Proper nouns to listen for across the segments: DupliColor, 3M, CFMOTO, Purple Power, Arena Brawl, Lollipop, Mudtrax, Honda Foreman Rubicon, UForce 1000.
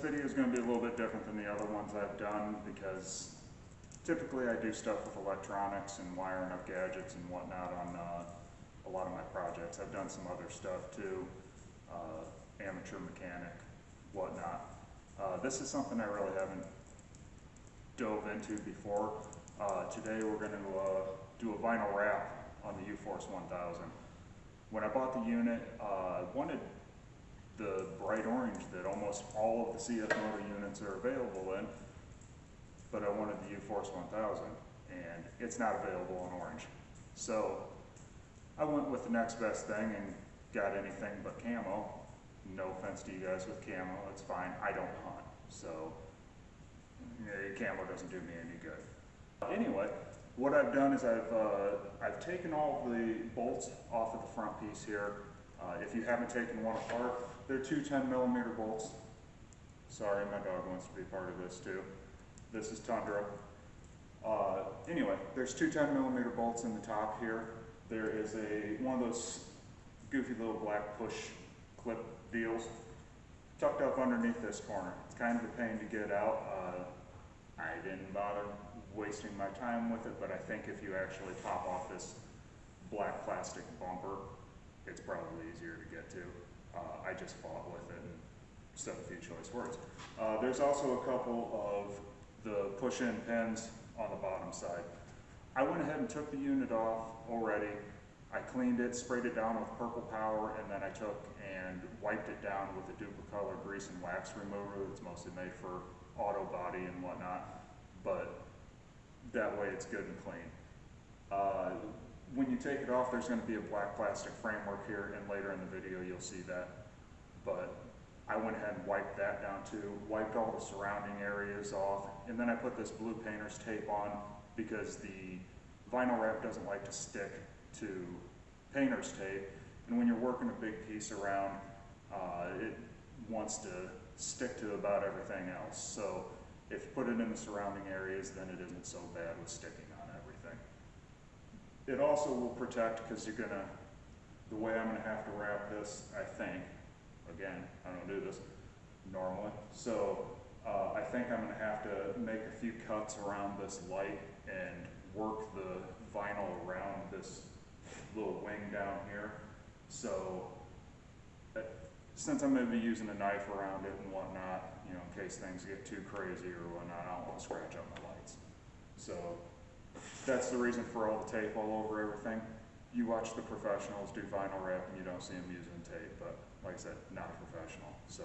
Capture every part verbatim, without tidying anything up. This video is going to be a little bit different than the other ones I've done because typically I do stuff with electronics and wiring up gadgets and whatnot on uh, a lot of my projects. I've done some other stuff too, uh, amateur mechanic, whatnot. Uh, this is something I really haven't dove into before. Uh, today we're going to uh, do a vinyl wrap on the UForce one thousand. When I bought the unit, uh, I wanted the bright orange that almost all of the C F MOTO units are available in, but I wanted the UForce one thousand, and it's not available in orange. So I went with the next best thing and got anything but camo. No offense to you guys with camo, it's fine. I don't hunt, so yeah, camo doesn't do me any good. Anyway, what I've done is I've uh, I've taken all the bolts off of the front piece here. Uh, if you haven't taken one apart, they're two ten millimeter bolts. Sorry, my dog wants to be part of this too. This is Tundra. Uh, anyway, there's two ten millimeter bolts in the top here. There is a one of those goofy little black push clip deals tucked up underneath this corner. It's kind of a pain to get out. Uh, I didn't bother wasting my time with it, but I think if you actually pop off this black plastic bumper, it's probably easier to get to. Uh, I just fought with it and said a few choice words. Uh, there's also a couple of the push-in pins on the bottom side. I went ahead and took the unit off already. I cleaned it, sprayed it down with Purple Power, and then I took and wiped it down with a DupliColor grease and wax remover that's mostly made for auto body and whatnot, but that way it's good and clean. Uh, When you take it off, there's going to be a black plastic framework here, and later in the video you'll see that. But I went ahead and wiped that down too, wiped all the surrounding areas off, and then I put this blue painter's tape on because the vinyl wrap doesn't like to stick to painter's tape, and when you're working a big piece around, uh, it wants to stick to about everything else. So if you put it in the surrounding areas, then it isn't so bad with sticking on everything. It also will protect, because you're gonna, the way I'm gonna have to wrap this, I think, again, I don't do this normally, so uh, I think I'm gonna have to make a few cuts around this light and work the vinyl around this little wing down here. So uh, since I'm gonna be using a knife around it and whatnot, you know, in case things get too crazy or whatnot, I don't wanna scratch up my lights. So that's the reason for all the tape all over everything. You watch the professionals do vinyl wrap and you don't see them using tape, but like I said, not a professional. So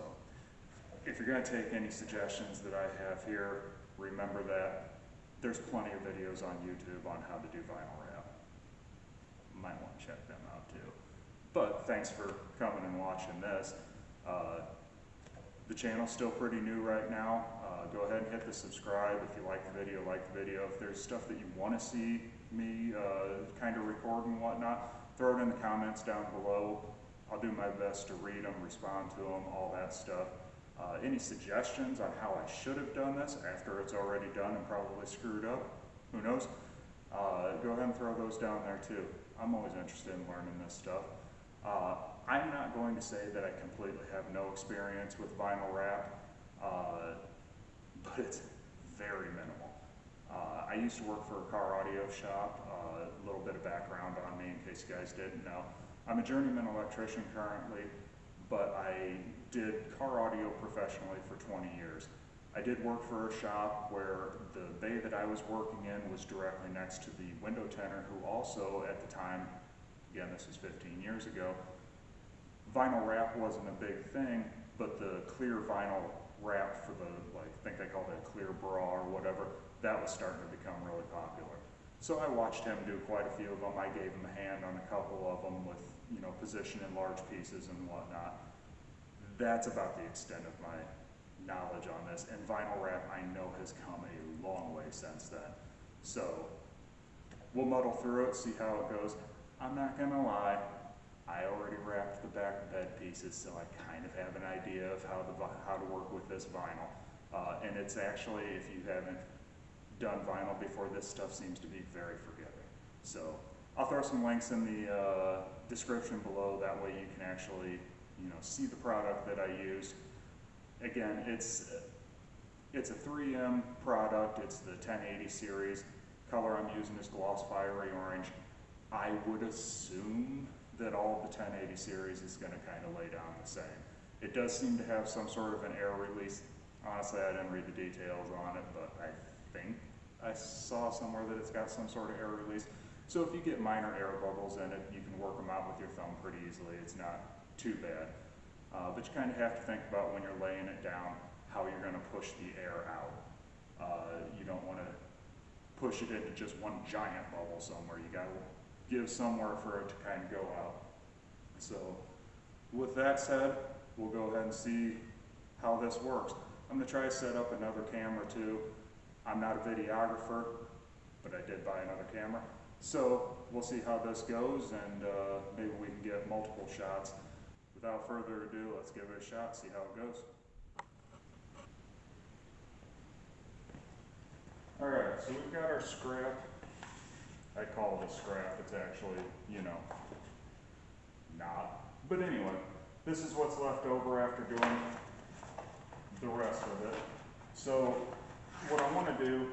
if you're going to take any suggestions that I have here, remember that there's plenty of videos on YouTube on how to do vinyl wrap. Might want to check them out too. But thanks for coming and watching this. Uh, The channel's still pretty new right now. Uh, go ahead and hit the subscribe. If you like the video, like the video. If there's stuff that you want to see me uh, kind of record and whatnot, throw it in the comments down below. I'll do my best to read them, respond to them, all that stuff. Uh, any suggestions on how I should have done this after it's already done and probably screwed up, who knows? Uh, go ahead and throw those down there too. I'm always interested in learning this stuff. Uh, I'm not going to say that I completely have no experience with vinyl wrap, uh, but it's very minimal. Uh, I used to work for a car audio shop, a uh, little bit of background on me in case you guys didn't know. I'm a journeyman electrician currently, but I did car audio professionally for twenty years. I did work for a shop where the bay that I was working in was directly next to the window tender, who also at the time, again, this was fifteen years ago, vinyl wrap wasn't a big thing, but the clear vinyl wrap for the, like, I think they called it a clear bra or whatever, that was starting to become really popular. So I watched him do quite a few of them. I gave him a hand on a couple of them with, you know, position in large pieces and whatnot. That's about the extent of my knowledge on this. And vinyl wrap, I know, has come a long way since then. So we'll muddle through it, see how it goes. I'm not gonna lie, I already wrapped the back bed pieces, so I kind of have an idea of how, the, how to work with this vinyl. Uh, and it's actually, if you haven't done vinyl before, this stuff seems to be very forgiving. So I'll throw some links in the uh, description below, that way you can actually, you know, see the product that I used. again, it's it's a three M product. It's the ten eighty series. Color I'm using is gloss fiery orange. I would assume that all the ten eighty series is going to kind of lay down the same. It does seem to have some sort of an air release. Honestly, I didn't read the details on it, but I think I saw somewhere that it's got some sort of air release. So if you get minor air bubbles in it, you can work them out with your thumb pretty easily. It's not too bad. Uh, but you kind of have to think about when you're laying it down, how you're going to push the air out. Uh, you don't want to push it into just one giant bubble somewhere. You got to give somewhere for it to kind of go out. So with that said, we'll go ahead and see how this works. I'm going to try to set up another camera too. I'm not a videographer, but I did buy another camera. So we'll see how this goes, and uh, maybe we can get multiple shots. Without further ado, let's give it a shot, see how it goes. All right, so we've got our scrap. I call it a scrap, it's actually, you know, not. But anyway, this is what's left over after doing the rest of it. So what I want to do,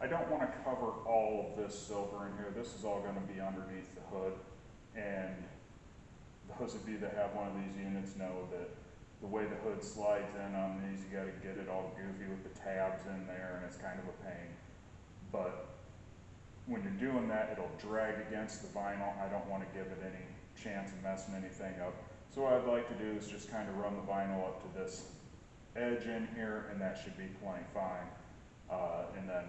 I don't want to cover all of this silver in here. This is all going to be underneath the hood, and those of you that have one of these units know that the way the hood slides in on these, you got to get it all goofy with the tabs in there, and it's kind of a pain. But when you're doing that, it'll drag against the vinyl. I don't want to give it any chance of messing anything up. So what I'd like to do is just kind of run the vinyl up to this edge in here, and that should be plenty fine. Uh, and then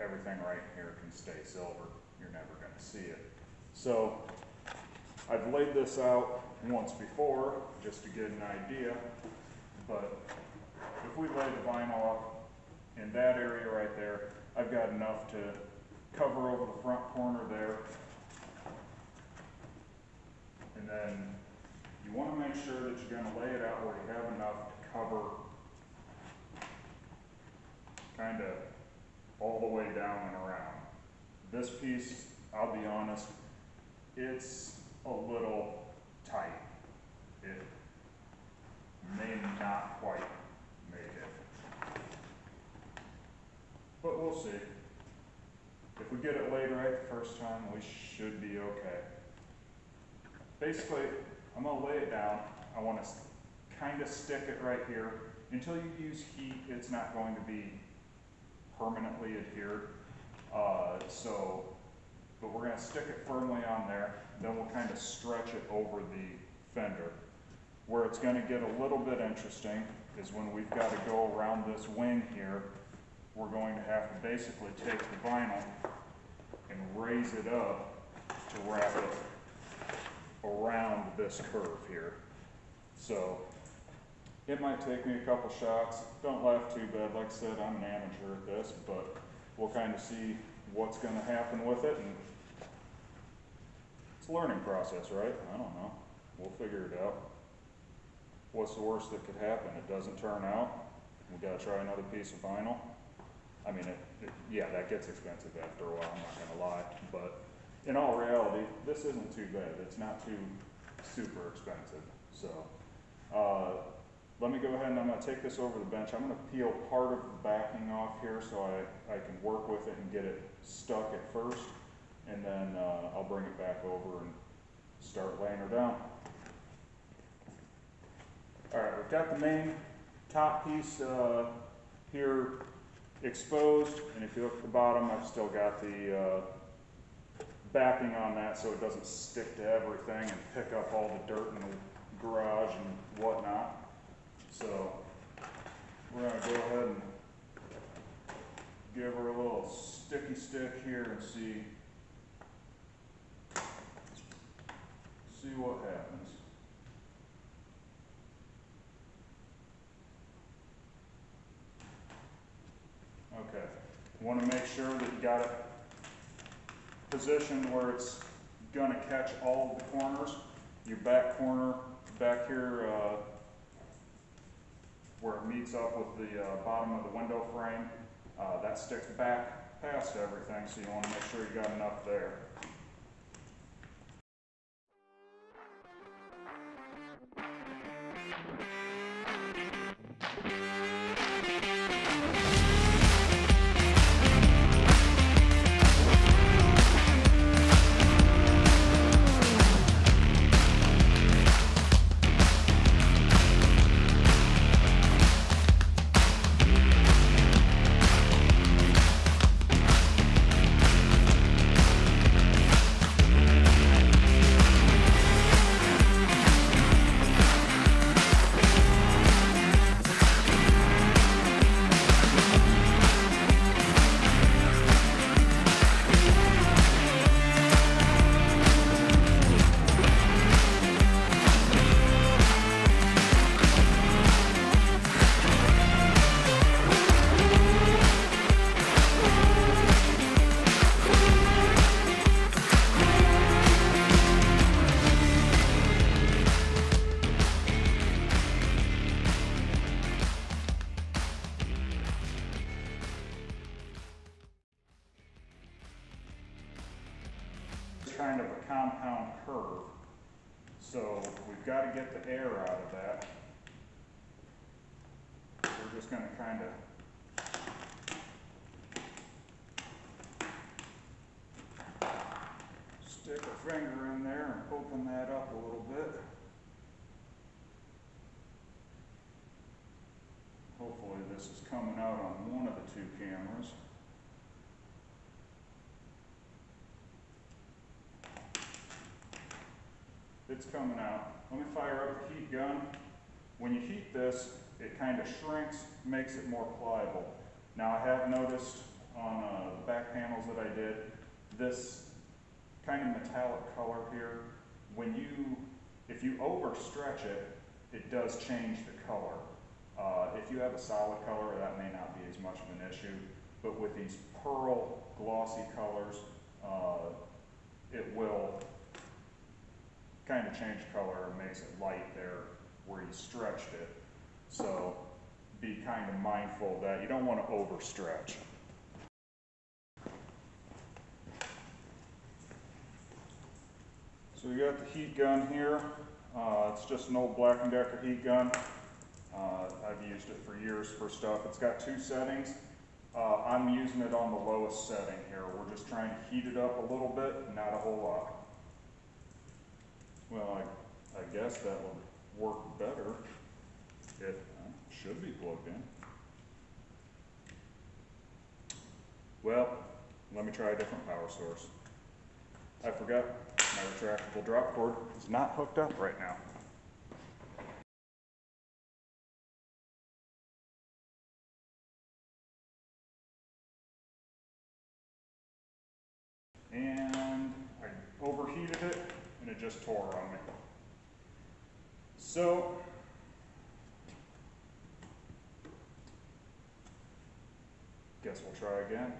everything right here can stay silver. You're never going to see it. So I've laid this out once before just to get an idea, but if we lay the vinyl up in that area right there, I've got enough to cover over the front corner there. And then you want to make sure that you're going to lay it out where you have enough to cover kind of all the way down and around. This piece, I'll be honest, it's a little tight. It may not quite make it, but we'll see. If we get it laid right the first time, we should be okay. Basically, I'm gonna lay it down. I want to kind of stick it right here. Until you use heat, it's not going to be permanently adhered. Uh, so, but we're going to stick it firmly on there. Then we'll kind of stretch it over the fender. Where it's going to get a little bit interesting is when we've got to go around this wing here. We're going to have to basically take the vinyl and raise it up to wrap it around this curve here. So it might take me a couple shots. Don't laugh too bad. Like I said, I'm an amateur at this, but we'll kind of see what's going to happen with it. And it's a learning process, right? I don't know. We'll figure it out. What's the worst that could happen? It doesn't turn out. We've got to try another piece of vinyl. I mean, it, it, yeah, that gets expensive after a while, I'm not going to lie. But in all reality, this isn't too bad. It's not too super expensive. So Uh, let me go ahead and I'm going to take this over the bench. I'm going to peel part of the backing off here so I, I can work with it and get it stuck at first. And then uh, I'll bring it back over and start laying her down. All right, we've got the main top piece uh, here exposed. And if you look at the bottom, I've still got the uh, backing on that so it doesn't stick to everything and pick up all the dirt in the garage and whatnot. So we're going to go ahead and give her a little sticky stick here and see, see what happens. Okay, you want to make sure that you got it positioned where it's going to catch all the corners. Your back corner back here, uh, where it meets up with the uh, bottom of the window frame. Uh, that sticks back past everything, so you want to make sure you got enough there. kind of a compound curve, so we've got to get the air out of that. We're just going to kind of stick a finger in there and open that up a little bit. Hopefully this is coming out on one of the two cameras. It's coming out. Let me fire up the heat gun. When you heat this, it kind of shrinks, makes it more pliable. Now I have noticed on uh, the back panels that I did, this kind of metallic color here, when you, if you overstretch it, it does change the color. Uh, if you have a solid color, that may not be as much of an issue, but with these pearl glossy colors, uh, it will kind of change color and makes it light there where you stretched it. So be kind of mindful of that. You don't want to overstretch. So we got the heat gun here. Uh, it's just an old Black and Decker heat gun. Uh, I've used it for years for stuff. It's got two settings. Uh, I'm using it on the lowest setting here. We're just trying to heat it up a little bit, not a whole lot. Well, I, I guess that would work better. It should be plugged in. Well, let me try a different power source. I forgot my retractable drop cord is not hooked up right now. And I overheated it and it just tore on me. So guess we'll try again.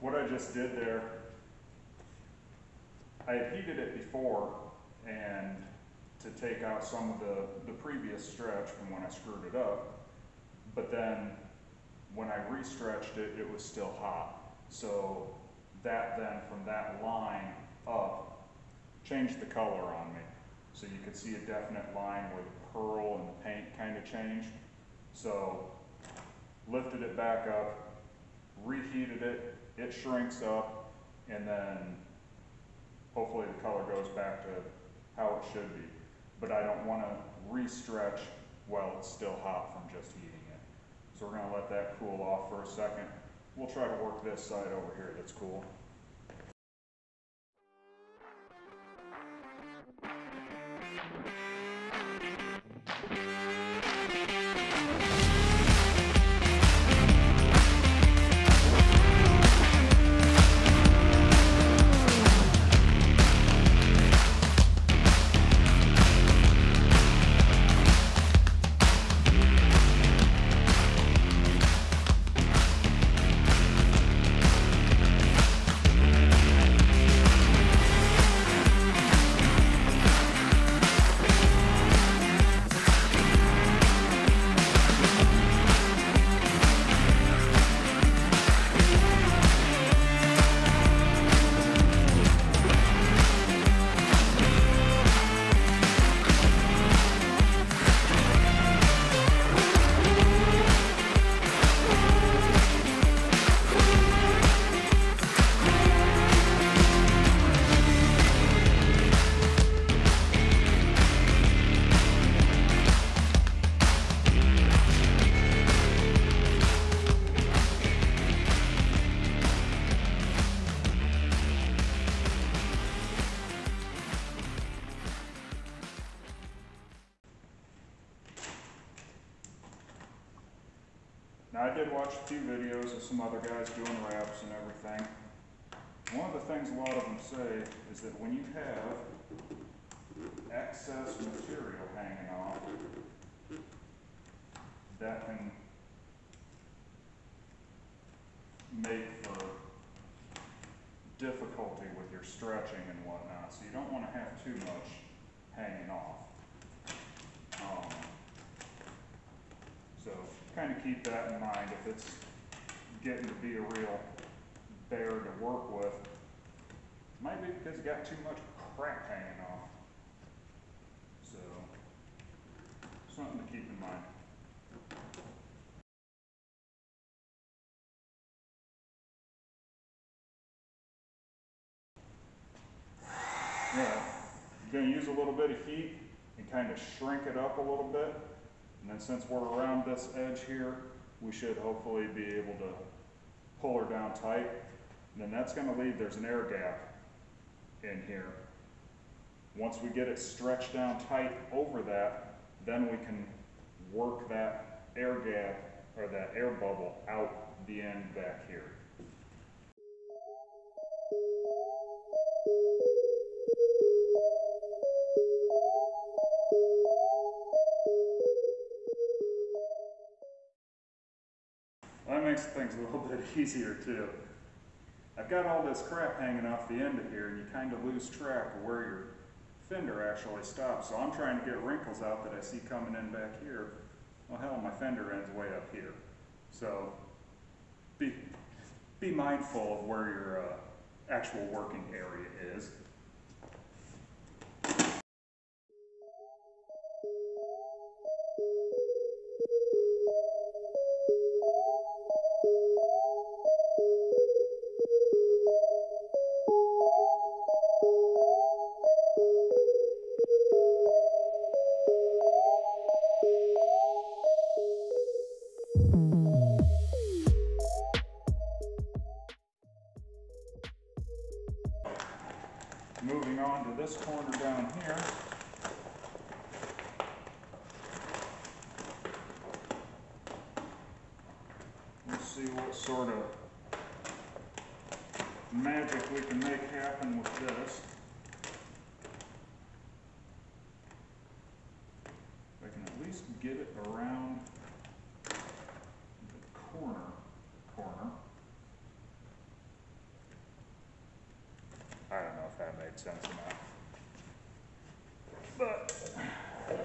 What I just did there, I had heated it before, and to take out some of the, the previous stretch from when I screwed it up, but then when I restretched it, it was still hot. So that then from that line up changed the color on me. So you could see a definite line where the pearl and the paint kind of changed. So lifted it back up, reheated it, it shrinks up, and then hopefully the color goes back to how it should be. But I don't want to re-stretch while it's still hot from just heating it. So we're going to let that cool off for a second, we'll try to work this side over here that's cool. I did watch a few videos of some other guys doing wraps and everything. One of the things a lot of them say is that when you have excess material hanging off, that can make for difficulty with your stretching and whatnot. So you don't want to have too much hanging off. Um, so. Kind of keep that in mind if it's getting to be a real bear to work with. Might be because you got too much crap hanging off. So, something to keep in mind. Yeah, you're going to use a little bit of heat and kind of shrink it up a little bit. And then since we're around this edge here, we should hopefully be able to pull her down tight. And then that's going to leave, there's an air gap in here. Once we get it stretched down tight over that, then we can work that air gap or that air bubble out the end back here. Things a little bit easier too. I've got all this crap hanging off the end of here and you kind of lose track of where your fender actually stops. So I'm trying to get wrinkles out that I see coming in back here. Well hell, my fender ends way up here. So be, be mindful of where your uh, actual working area is. Moving on to this corner down here. Let's see what sort of magic we can make happen with this. If I can at least get it around the corner, corner. I don't know if that made sense or not, but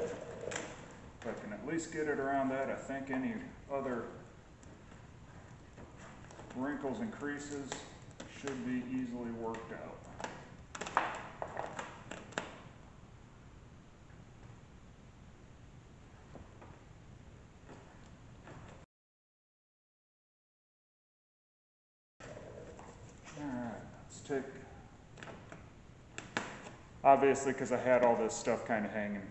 if I can at least get it around that, I think any other wrinkles and creases should be easily worked out. All right, let's take. Obviously, because I had all this stuff kind of hanging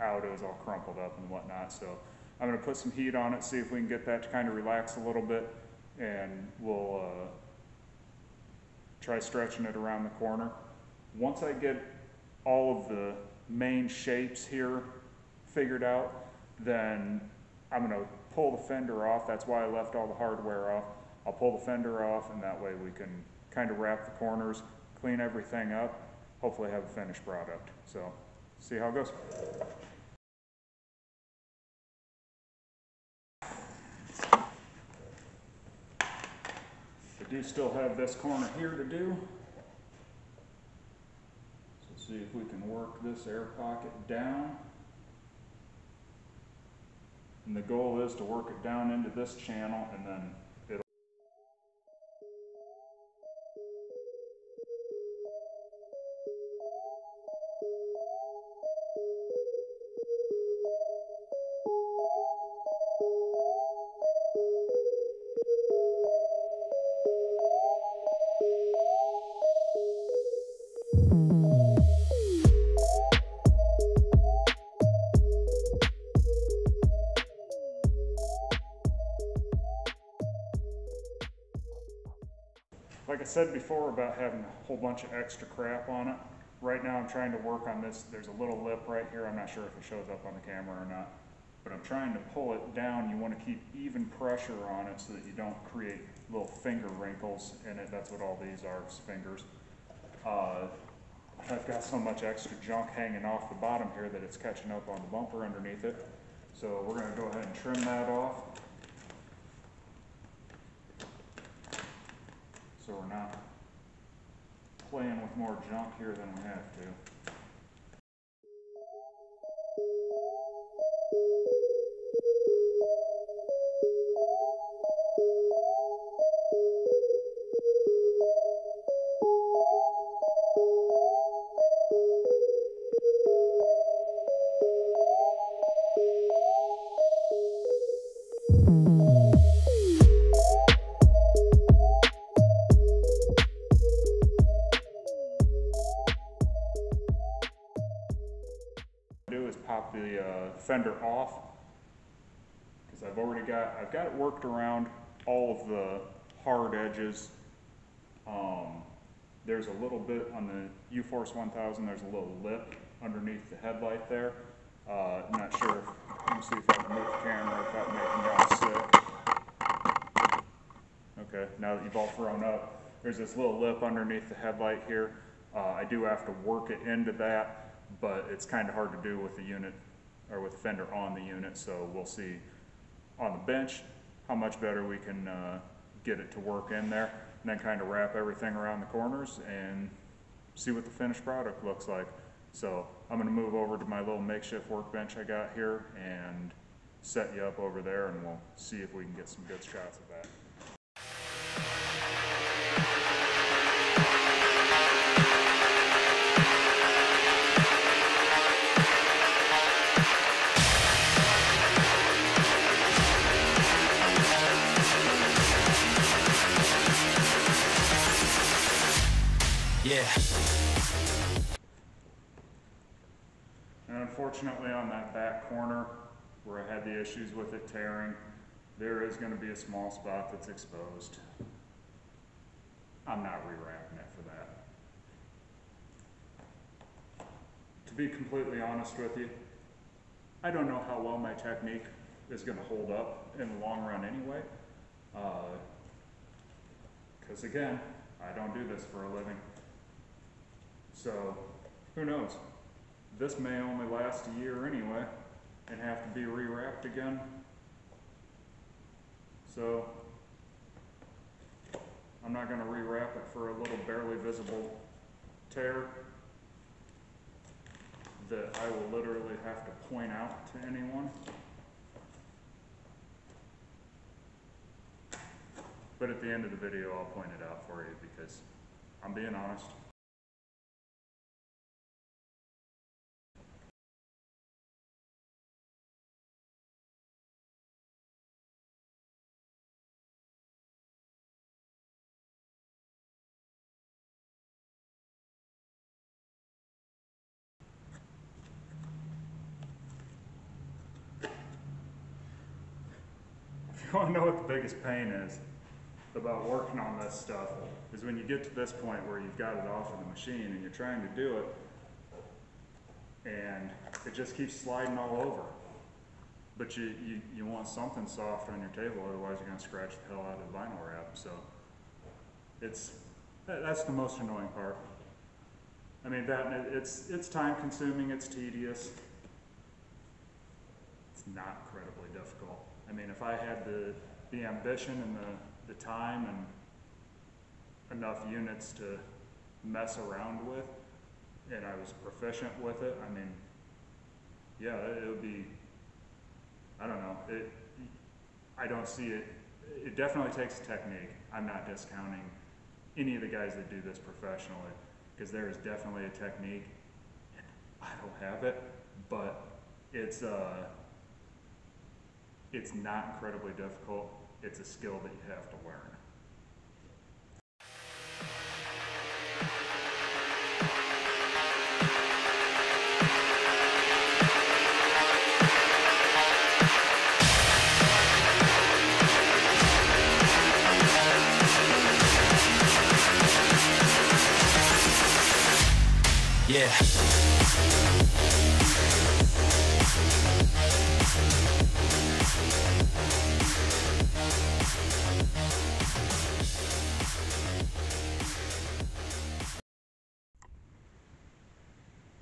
out, it was all crumpled up and whatnot. So I'm going to put some heat on it, see if we can get that to kind of relax a little bit. and we'll uh, try stretching it around the corner. Once I get all of the main shapes here figured out, then I'm going to pull the fender off. That's why I left all the hardware off. I'll pull the fender off, and that way we can kind of wrap the corners, clean everything up, hopefully have a finished product. So see how it goes. I do still have this corner here to do. So see if we can work this air pocket down. And the goal is to work it down into this channel, and then it'll... Like I said before about having a whole bunch of extra crap on it, right now I'm trying to work on this. There's a little lip right here. I'm not sure if it shows up on the camera or not, but I'm trying to pull it down. You want to keep even pressure on it so that you don't create little finger wrinkles in it. That's what all these are, is fingers. Uh, I've got so much extra junk hanging off the bottom here that it's catching up on the bumper underneath it. So we're going to go ahead and trim that off, so we're not playing with more junk here than we have to. Pop the uh, fender off, because I've already got I've got it worked around all of the hard edges. Um, there's a little bit on the U Force one thousand. There's a little lip underneath the headlight there. Uh, I'm not sure. Let me see if I can move the camera without making y'all sick. Okay, now that you've all thrown up, there's this little lip underneath the headlight here. Uh, I do have to work it into that, but it's kind of hard to do with the unit, or with the fender on the unit, so we'll see on the bench how much better we can uh, get it to work in there, and then kind of wrap everything around the corners and see what the finished product looks like. So I'm going to move over to my little makeshift workbench I got here and set you up over there, and we'll see if we can get some good shots of that. Yeah. And unfortunately, on that back corner where I had the issues with it tearing, there is going to be a small spot that's exposed. I'm not rewrapping it for that. To be completely honest with you, I don't know how well my technique is going to hold up in the long run anyway. Because uh, again, I don't do this for a living. So, who knows? This may only last a year anyway, and have to be rewrapped again. So, I'm not going to rewrap it for a little barely visible tear that I will literally have to point out to anyone. But at the end of the video, I'll point it out for you, because I'm being honest. I know what the biggest pain is. about working on this stuff is when you get to this point where you've got it off of the machine and you're trying to do it, and it just keeps sliding all over. But you, you, you want something soft on your table, otherwise you're going to scratch the hell out of the vinyl wrap. So it's, that's the most annoying part. I mean, that it's, it's time consuming, it's tedious. It's not incredibly difficult. I mean, if I had the, the ambition and the, the time and enough units to mess around with, and I was proficient with it, I mean, yeah, it would be, I don't know, it, I don't see it, it definitely takes technique. I'm not discounting any of the guys that do this professionally, because there is definitely a technique, and I don't have it, but it's, uh, it's not incredibly difficult. It's a skill that you have to learn. Yeah.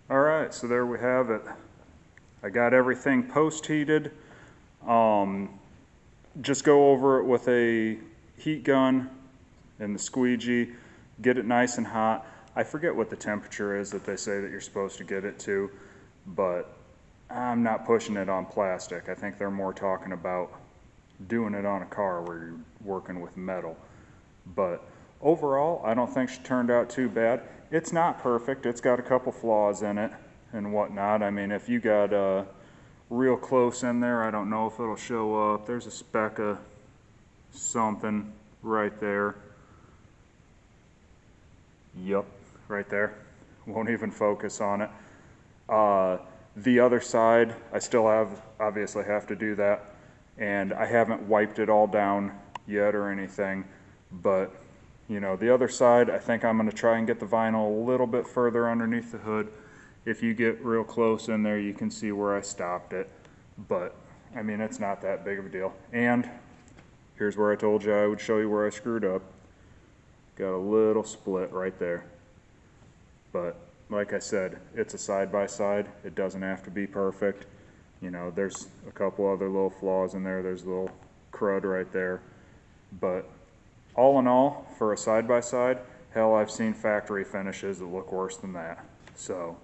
All right, so there we have it. I got everything post-heated. Um, just go over it with a heat gun and the squeegee, get it nice and hot. I forget what the temperature is that they say that you're supposed to get it to, but I'm not pushing it on plastic. I think they're more talking about doing it on a car where you're working with metal. But overall, I don't think she turned out too bad. It's not perfect. It's got a couple flaws in it and whatnot. I mean, if you got uh, real close in there, I don't know if it'll show up. There's a speck of something right there. Yep. Right there, won't even focus on it. Uh, the other side, I still have, obviously have to do that, and I haven't wiped it all down yet or anything, but you know, the other side, I think I'm gonna try and get the vinyl a little bit further underneath the hood. If you get real close in there, you can see where I stopped it, but I mean, it's not that big of a deal. And here's where I told you I would show you where I screwed up. Got a little split right there. But like I said, it's a side-by-side. It doesn't have to be perfect. You know, there's a couple other little flaws in there. There's a little crud right there. But all in all, for a side-by-side, hell, I've seen factory finishes that look worse than that. So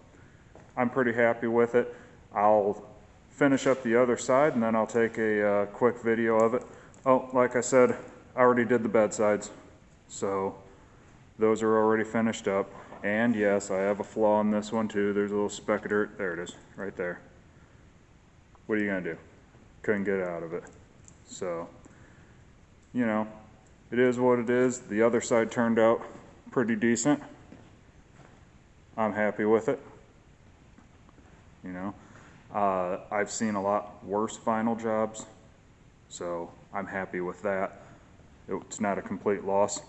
I'm pretty happy with it. I'll finish up the other side, and then I'll take a uh, quick video of it. Oh, like I said, I already did the bedsides. So those are already finished up. And yes, I have a flaw in this one too. There's a little speck of dirt. There it is, right there. What are you gonna do? Couldn't get out of it. So, you know, it is what it is. The other side turned out pretty decent. I'm happy with it. You know, uh, I've seen a lot worse vinyl jobs, so I'm happy with that. It's not a complete loss.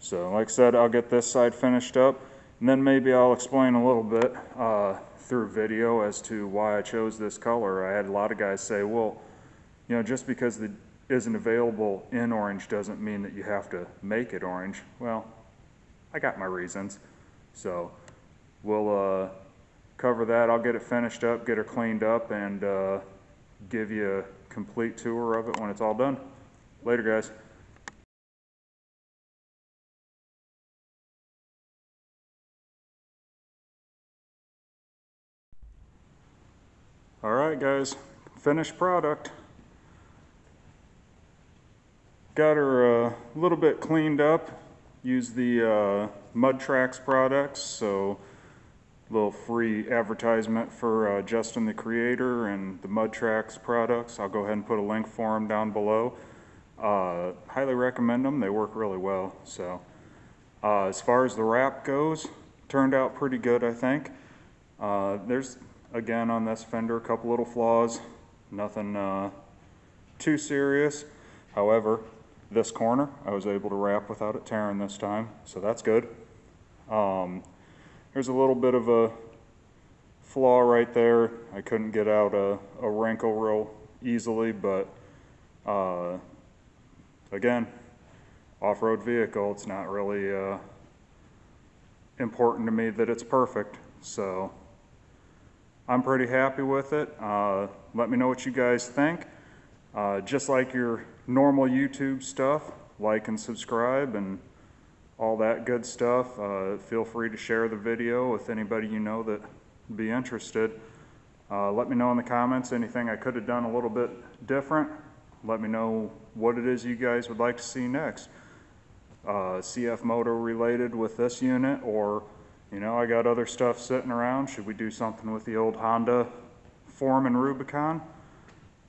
So like I said, I'll get this side finished up, and then maybe I'll explain a little bit uh, through video as to why I chose this color. I had a lot of guys say, well, you know, just because it isn't available in orange doesn't mean that you have to make it orange. Well, I got my reasons. So we'll uh, cover that. I'll get it finished up, get her cleaned up, and uh, give you a complete tour of it when it's all done. Later, guys. All right, guys, finished product. Got her a little bit cleaned up. Used the uh, Mudtrax products, so a little free advertisement for uh, Justin the Creator and the Mudtrax products. I'll go ahead and put a link for them down below. Uh, highly recommend them. They work really well. So uh, as far as the wrap goes, turned out pretty good, I think. Uh, there's Again, on this fender, a couple little flaws, nothing uh, too serious. However, this corner. I was able to wrap without it tearing this time, so that's good. Um, here's a little bit of a flaw right there. I couldn't get out a, a wrinkle real easily, but uh, again, off-road vehicle, it's not really uh, important to me that it's perfect, so I'm pretty happy with it. Uh, let me know what you guys think. Uh, just like your normal YouTube stuff, like and subscribe and all that good stuff. Uh, feel free to share the video with anybody you know that would be interested. Uh, let me know in the comments anything I could have done a little bit different. Let me know what it is you guys would like to see next. Uh, C F Moto related with this unit, or, you know, I got other stuff sitting around. Should we do something with the old Honda Foreman Rubicon?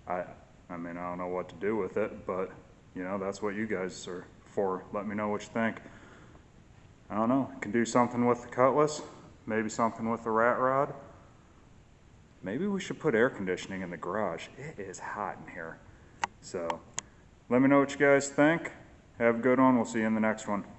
I, I mean, I don't know what to do with it, but, you know, that's what you guys are for. Let me know what you think. I don't know. Can do something with the Cutlass. Maybe something with the Rat Rod. Maybe we should put air conditioning in the garage. It is hot in here. So, let me know what you guys think. Have a good one. We'll see you in the next one.